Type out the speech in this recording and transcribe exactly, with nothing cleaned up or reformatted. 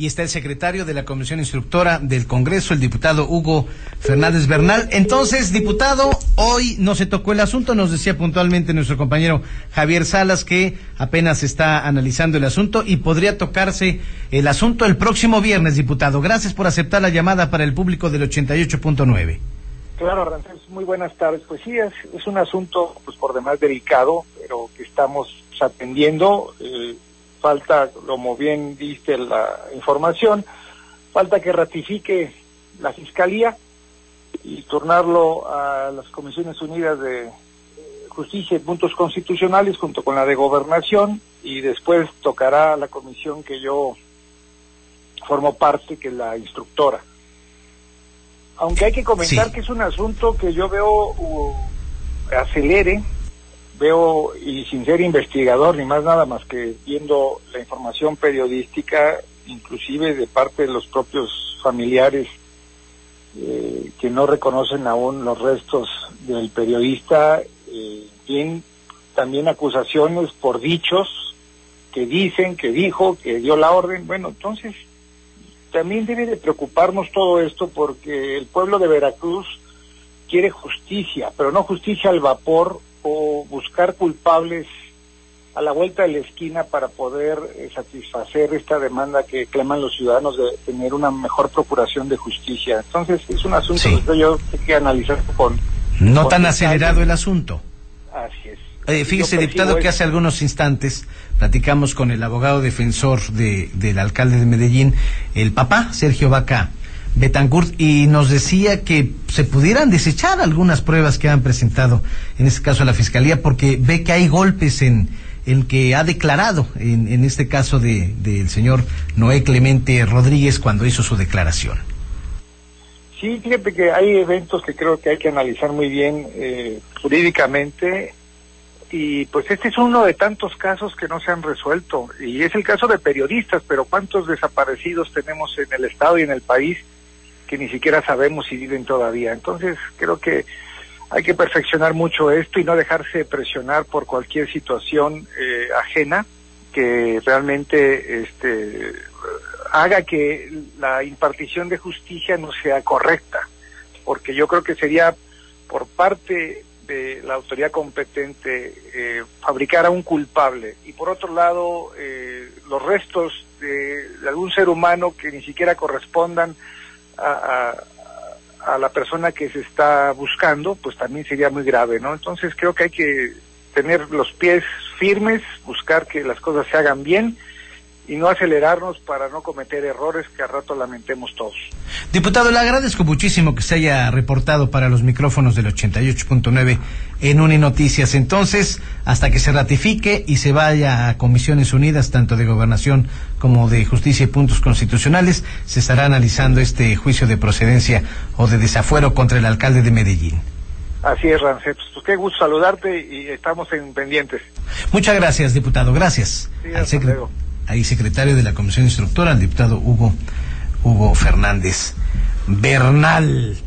y está el secretario de la Comisión Instructora del Congreso, el diputado Hugo Fernández Bernal. Entonces, diputado, hoy no se tocó el asunto, nos decía puntualmente nuestro compañero Javier Salas que apenas está analizando el asunto y podría tocarse el asunto el próximo viernes, diputado. Gracias por aceptar la llamada para el público del ochenta y ocho punto nueve. Claro, Ramsés, muy buenas tardes. Pues sí, es, es un asunto pues por demás delicado, pero que estamos atendiendo. Eh, falta, como bien diste la información, falta que ratifique la Fiscalía y turnarlo a las Comisiones Unidas de Justicia y Puntos Constitucionales junto con la de Gobernación, y después tocará la comisión que yo formo parte, que es la instructora. Aunque hay que comentar sí. que es un asunto que yo veo uh, acelere, veo, y sin ser investigador ni más nada más que viendo la información periodística, inclusive de parte de los propios familiares eh, que no reconocen aún los restos del periodista, eh, bien, también acusaciones por dichos que dicen, que dijo, que dio la orden. Bueno, entonces también debe de preocuparnos todo esto, porque el pueblo de Veracruz quiere justicia, pero no justicia al vapor o buscar culpables a la vuelta de la esquina para poder eh, satisfacer esta demanda que claman los ciudadanos de tener una mejor procuración de justicia. Entonces es un asunto sí. que yo tengo que analizar con... No con tan acelerado el asunto. Así es. Eh, fíjese, diputado, que hace algunos instantes platicamos con el abogado defensor de, del alcalde de Medellín, el papá, Sergio Bacá Betancourt, y nos decía que se pudieran desechar algunas pruebas que han presentado, en este caso a la Fiscalía, porque ve que hay golpes en el que ha declarado, en, en este caso de del señor Noé Clemente Rodríguez cuando hizo su declaración. Sí, fíjate que hay eventos que creo que hay que analizar muy bien eh, jurídicamente. Y pues este es uno de tantos casos que no se han resuelto, y es el caso de periodistas, pero ¿cuántos desaparecidos tenemos en el estado y en el país que ni siquiera sabemos si viven todavía? Entonces creo que hay que perfeccionar mucho esto y no dejarse presionar por cualquier situación eh, ajena que realmente este, haga que la impartición de justicia no sea correcta, porque yo creo que sería por parte de la autoridad competente eh, fabricar a un culpable, y por otro lado eh, los restos de, de algún ser humano que ni siquiera correspondan a, a, a la persona que se está buscando, pues también sería muy grave, ¿no? Entonces creo que hay que tener los pies firmes, buscar que las cosas se hagan bien y no acelerarnos para no cometer errores que al rato lamentemos todos. Diputado, le agradezco muchísimo que se haya reportado para los micrófonos del ochenta y ocho punto nueve en UNI Noticias. Entonces, hasta que se ratifique y se vaya a Comisiones Unidas, tanto de Gobernación como de Justicia y Puntos Constitucionales, se estará analizando este juicio de procedencia o de desafuero contra el alcalde de Medellín. Así es, Ramsés. Pues qué gusto saludarte y estamos en pendientes. Muchas gracias, diputado. Gracias. Sí, al secretario. Ahí, secretario de la Comisión Instructora, el diputado Hugo, Hugo Fernández Bernal.